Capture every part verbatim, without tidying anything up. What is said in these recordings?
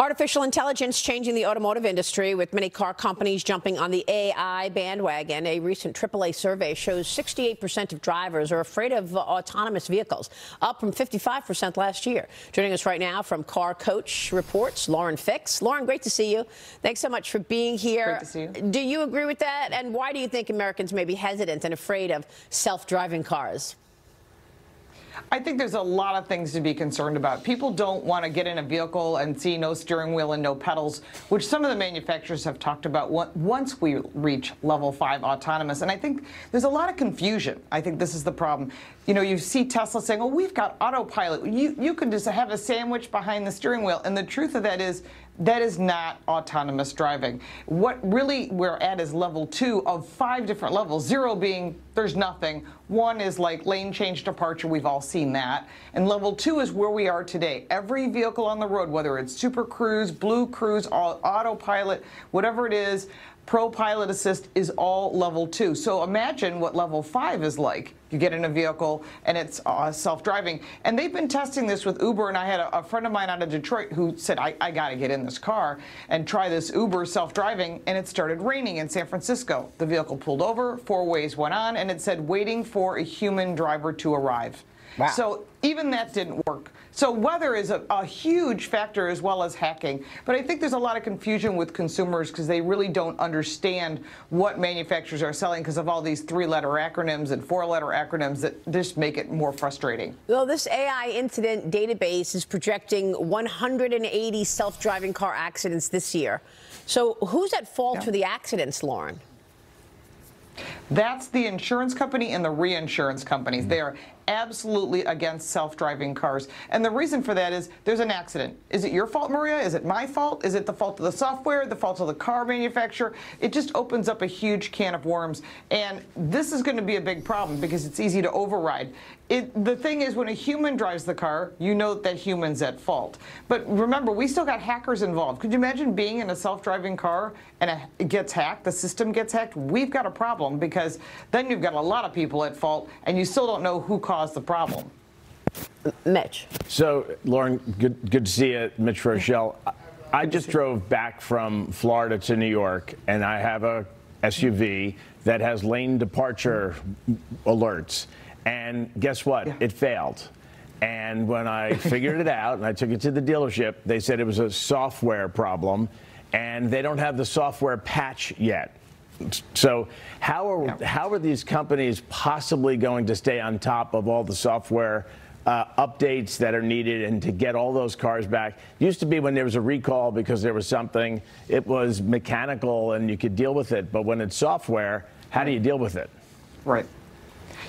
Artificial intelligence changing the automotive industry, with many car companies jumping on the A I bandwagon. A recent triple A survey shows sixty-eight percent of drivers are afraid of uh, autonomous vehicles, up from fifty-five percent last year. Joining us right now from Car Coach Reports, Lauren Fix. Lauren, great to see you. Thanks so much for being here. Great to see you. Do you agree with that? And why do you think Americans may be hesitant and afraid of self-driving cars? I think there's a lot of things to be concerned about. People don't want to get in a vehicle and see no steering wheel and no pedals, which some of the manufacturers have talked about once we reach level five autonomous. And I think there's a lot of confusion. I think this is the problem. You know, you see Tesla saying, oh, we've got autopilot. You, you can just have a sandwich behind the steering wheel. And the truth of that is, that is not autonomous driving. What really we're at is level two of five different levels, zero being there's nothing. One is like lane change departure. We've all seen that. And level two is where we are today. Every vehicle on the road, whether it's Super Cruise, Blue Cruise, all, autopilot, whatever it is, Pro Pilot Assist, is all level two. So imagine what level five is like. You get in a vehicle and it's uh, self-driving. And they've been testing this with Uber. And I had a, a friend of mine out of Detroit who said, I, I got to get in this car and try this Uber self-driving. And it started raining in San Francisco. The vehicle pulled over, four ways went on, and it said, waiting for a human driver to arrive. Wow. So even that didn't work. So weather is a, a huge factor, as well as hacking. But I think there's a lot of confusion with consumers because they really don't understand what manufacturers are selling because of all these three-letter acronyms and four-letter acronyms that just make it more frustrating. Well, this A I incident database is projecting one hundred eighty self-driving car accidents this year. So who's at fault yeah. for the accidents, Lauren? That's the insurance company and the reinsurance companies. Mm-hmm. They are absolutely against self-driving cars. And the reason for that is there's an accident. Is it your fault, Maria? Is it my fault? Is it the fault of the software, the fault of the car manufacturer? It just opens up a huge can of worms. And this is going to be a big problem because it's easy to override. It, the thing is, when a human drives the car, you know that human's at fault. But remember, we still got hackers involved. Could you imagine being in a self-driving car and it gets hacked, the system gets hacked? We've got a problem because then you've got a lot of people at fault and you still don't know who caused the problem. Mitch. So, Lauren, good, good to see you, Mitch Rochelle. I just drove back from Florida to New York, and I have a S U V that has lane departure alerts. And guess what? Yeah. It failed. And when I figured it out and I took it to the dealership, they said it was a software problem, and they don't have the software patch yet. So how are yeah. how are these companies possibly going to stay on top of all the software uh, updates that are needed and to get all those cars back? It used to be when there was a recall because there was something, it was mechanical and you could deal with it. But when it's software, how do you deal with it? Right.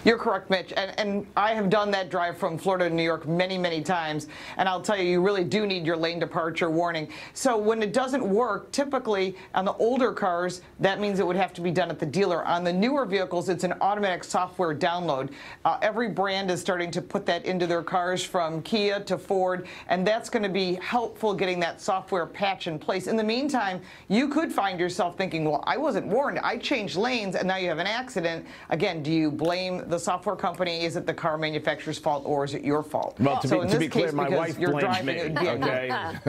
You're correct, Mitch, and, and I have done that drive from Florida to New York many, many times, and I'll tell you, you really do need your lane departure warning. So when it doesn't work, typically on the older cars, that means it would have to be done at the dealer. On the newer vehicles, it's an automatic software download. Uh, every brand is starting to put that into their cars, from Kia to Ford, and that's going to be helpful getting that software patch in place. In the meantime, you could find yourself thinking, well, I wasn't warned. I changed lanes, and now you have an accident. Again, do you blame the software company? Is it the car manufacturerer's fault, or is it your fault? Well, to so be, in to this be clear, case, my wife you're blames driving, me. It would be okay. yeah.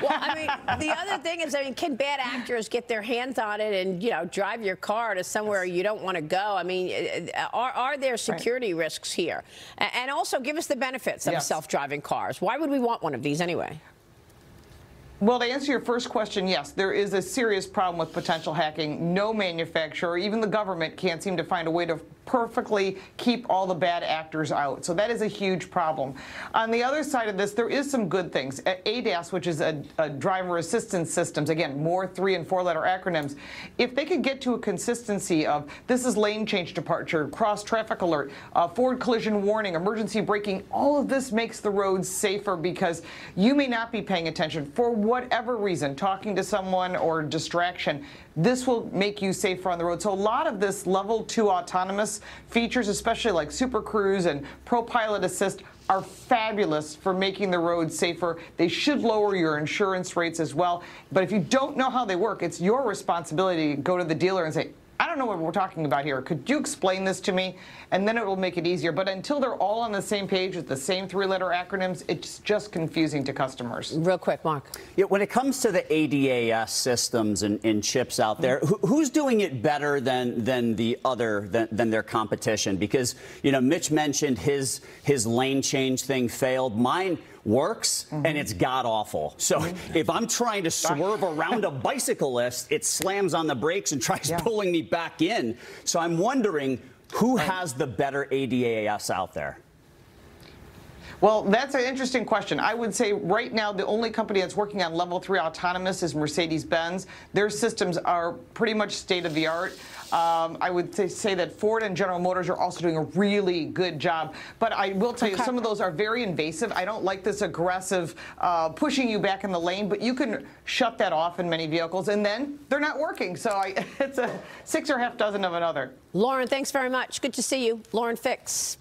Well, I mean, the other thing is, I mean, can bad actors get their hands on it and you know drive your car to somewhere yes. you don't want to go? I mean, are are there security right. risks here? And also, give us the benefits of yes. self-driving cars. Why would we want one of these anyway? Well, to answer your first question, yes, there is a serious problem with potential hacking. No manufacturer, even the government, can't seem to find a way to perfectly keep all the bad actors out. So that is a huge problem. On the other side of this, there is some good things. A D A S, which is a, a driver assistance systems, again, more three and four-letter acronyms. If they could get to a consistency of this is lane change departure, cross-traffic alert, uh, forward collision warning, emergency braking, all of this makes the roads safer because you may not be paying attention for whatever reason, talking to someone or distraction. This will make you safer on the road. So a lot of this level two autonomous features, especially like Super Cruise and Pro Pilot Assist, are fabulous for making the roads safer. They should lower your insurance rates as well. But if you don't know how they work, it's your responsibility to go to the dealer and say, I don't know what we're talking about here. Could you explain this to me? And then it will make it easier. But until they're all on the same page with the same three-letter acronyms, it's just confusing to customers. Real quick, Mark. Yeah, when it comes to the A D A S systems and, and chips out there, who, who's doing it better than than the other than, than their competition? Because you know, Mitch mentioned his his lane change thing failed. Mine works, mm-hmm. and it's god-awful. So mm-hmm. if I'm trying to swerve around a bicyclist, it slams on the brakes and tries yeah. pulling me back in. So I'm wondering who right. has the better A D A S out there? Well, that's an interesting question. I would say right now the only company that's working on level three autonomous is Mercedes-Benz. Their systems are pretty much state-of-the-art. Um, I would say that Ford and General Motors are also doing a really good job. But I will tell you, some of those are very invasive. I don't like this aggressive uh, pushing you back in the lane, but you can shut that off in many vehicles, and then they're not working. So I, it's a six or half dozen of another. Lauren, thanks very much. Good to see you. Lauren Fix.